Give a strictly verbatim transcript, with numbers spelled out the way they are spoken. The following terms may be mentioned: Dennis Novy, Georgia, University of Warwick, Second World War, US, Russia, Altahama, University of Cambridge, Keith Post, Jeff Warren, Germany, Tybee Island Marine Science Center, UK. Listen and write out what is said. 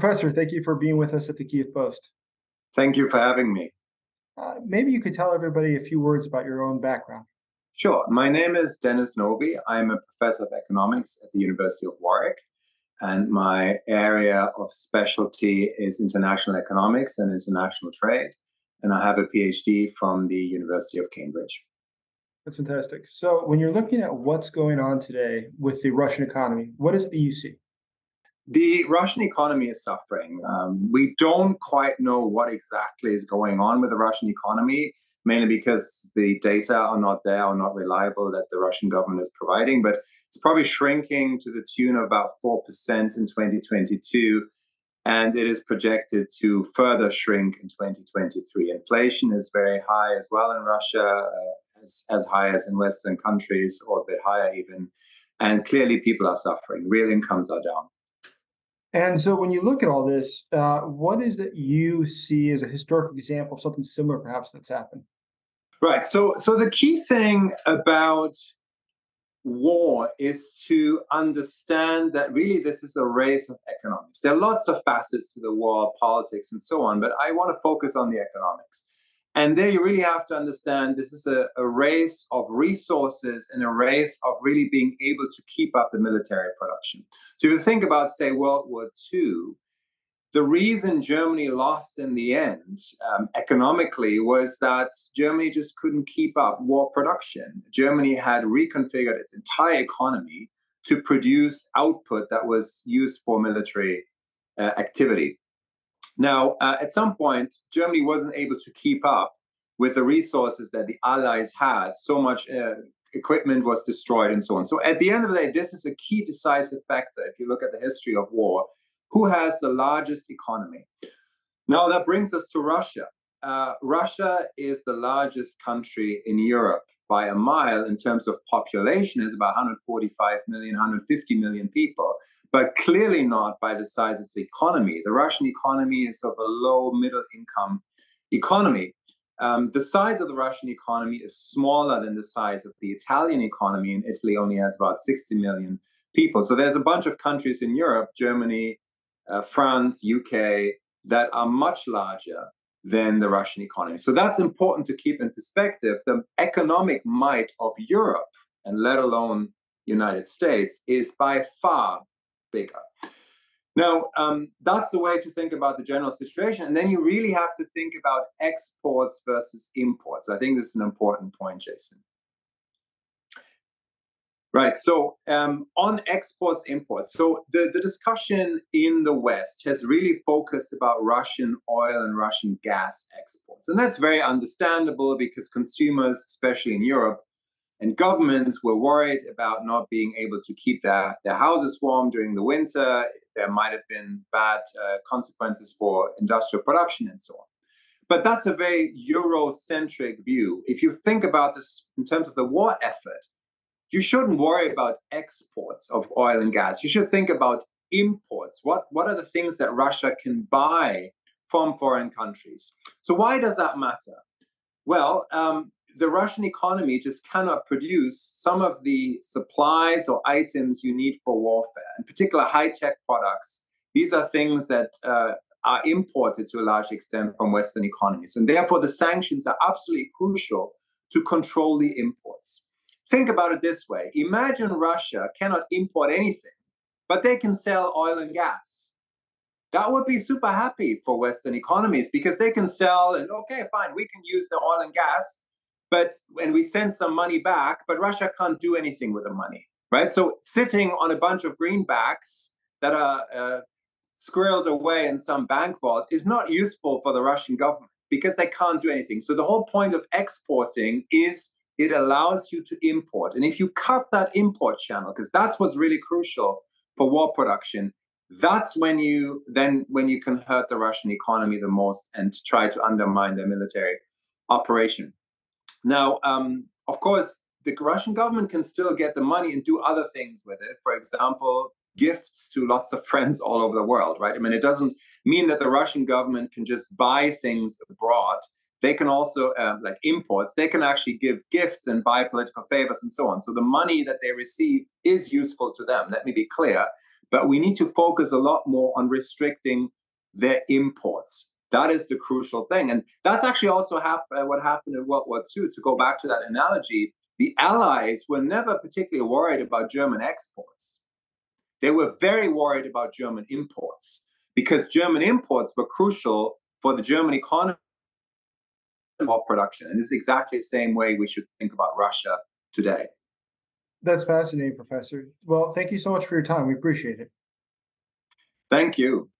Professor, thank you for being with us at the Keith Post. Thank you for having me. Uh, maybe you could tell everybody a few words about your own background. Sure. My name is Dennis Novy. I'm a professor of economics at the University of Warwick, and my area of specialty is international economics and international trade, and I have a PhD from the University of Cambridge. That's fantastic. So when you're looking at what's going on today with the Russian economy, what is the U C? The Russian economy is suffering. Um, we don't quite know what exactly is going on with the Russian economy, mainly because the data are not there or not reliable that the Russian government is providing, but it's probably shrinking to the tune of about four percent in twenty twenty-two, and it is projected to further shrink in twenty twenty-three. Inflation is very high as well in Russia, uh, as, as high as in Western countries, or a bit higher even, and clearly people are suffering. Real incomes are down. And so when you look at all this, uh, what is that you see as a historic example of something similar perhaps that's happened? Right. So, so the key thing about war is to understand that really this is a race of economics. There are lots of facets to the war, politics and so on, but I want to focus on the economics. And there you really have to understand this is a, a race of resources and a race of really being able to keep up the military production. So if you think about, say, World War Two, the reason Germany lost in the end um, economically was that Germany just couldn't keep up war production. Germany had reconfigured its entire economy to produce output that was used for military uh, activity. Now, uh, at some point, Germany wasn't able to keep up with the resources that the Allies had. So much uh, equipment was destroyed and so on. So at the end of the day, this is a key decisive factor if you look at the history of war. Who has the largest economy? Now, that brings us to Russia. Uh, Russia is the largest country in Europe by a mile in terms of population. It's about one hundred forty-five million, one hundred fifty million people, but clearly not by the size of the economy. The Russian economy is of a low middle income economy. Um, the size of the Russian economy is smaller than the size of the Italian economy, and Italy only has about sixty million people. So there's a bunch of countries in Europe, Germany, uh, France, U K, that are much larger than the Russian economy. So that's important to keep in perspective. The economic might of Europe, and let alone United States, is by far bigger. Now, um, that's the way to think about the general situation. And then you really have to think about exports versus imports. I think this is an important point, Jason. Right. So um, on exports, imports. So the, the discussion in the West has really focused about Russian oil and Russian gas exports. And that's very understandable because consumers, especially in Europe, and governments were worried about not being able to keep their, their houses warm during the winter. There might have been bad uh, consequences for industrial production and so on. But that's a very Eurocentric view. If you think about this in terms of the war effort, you shouldn't worry about exports of oil and gas. You should think about imports. What, what are the things that Russia can buy from foreign countries? So why does that matter? Well, um, the Russian economy just cannot produce some of the supplies or items you need for warfare, in particular high-tech products. These are things that uh, are imported to a large extent from Western economies. And therefore, the sanctions are absolutely crucial to control the imports. Think about it this way. Imagine Russia cannot import anything, but they can sell oil and gas. That would be super happy for Western economies because they can sell and, okay, fine, we can use the oil and gas, but when we send some money back, but Russia can't do anything with the money, right? So sitting on a bunch of greenbacks that are uh, squirreled away in some bank vault is not useful for the Russian government because they can't do anything. So the whole point of exporting is it allows you to import. And if you cut that import channel, because that's what's really crucial for war production, that's when you then when you can hurt the Russian economy the most and try to undermine their military operation. Now, um, of course, the Russian government can still get the money and do other things with it. For example, gifts to lots of friends all over the world, right? I mean, it doesn't mean that the Russian government can just buy things abroad. They can also, uh, like imports, they can actually give gifts and buy political favors and so on. So the money that they receive is useful to them. Let me be clear. but we need to focus a lot more on restricting their imports. That is the crucial thing. And that's actually also hap- what happened in World War Two. To go back to that analogy, the Allies were never particularly worried about German exports. They were very worried about German imports, because German imports were crucial for the German economy and production. And it's exactly the same way we should think about Russia today. That's fascinating, Professor. Well, thank you so much for your time. We appreciate it. Thank you.